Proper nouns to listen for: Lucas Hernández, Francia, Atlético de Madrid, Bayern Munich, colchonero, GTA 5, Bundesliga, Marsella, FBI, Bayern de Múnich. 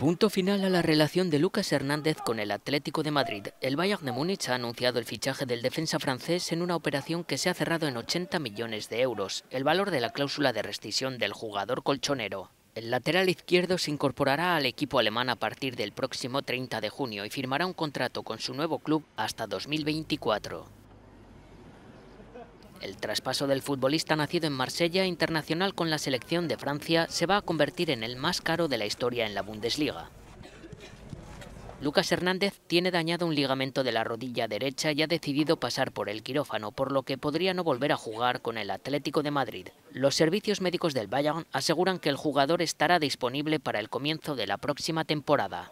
Punto final a la relación de Lucas Hernández con el Atlético de Madrid. El Bayern de Múnich ha anunciado el fichaje del defensa francés en una operación que se ha cerrado en 80 millones de euros, el valor de la cláusula de rescisión del jugador colchonero. El lateral izquierdo se incorporará al equipo alemán a partir del próximo 30 de junio y firmará un contrato con su nuevo club hasta 2024. El traspaso del futbolista nacido en Marsella, internacional con la selección de Francia, se va a convertir en el más caro de la historia en la Bundesliga. Lucas Hernández tiene dañado un ligamento de la rodilla derecha y ha decidido pasar por el quirófano, por lo que podría no volver a jugar con el Atlético de Madrid. Los servicios médicos del Bayern aseguran que el jugador estará disponible para el comienzo de la próxima temporada.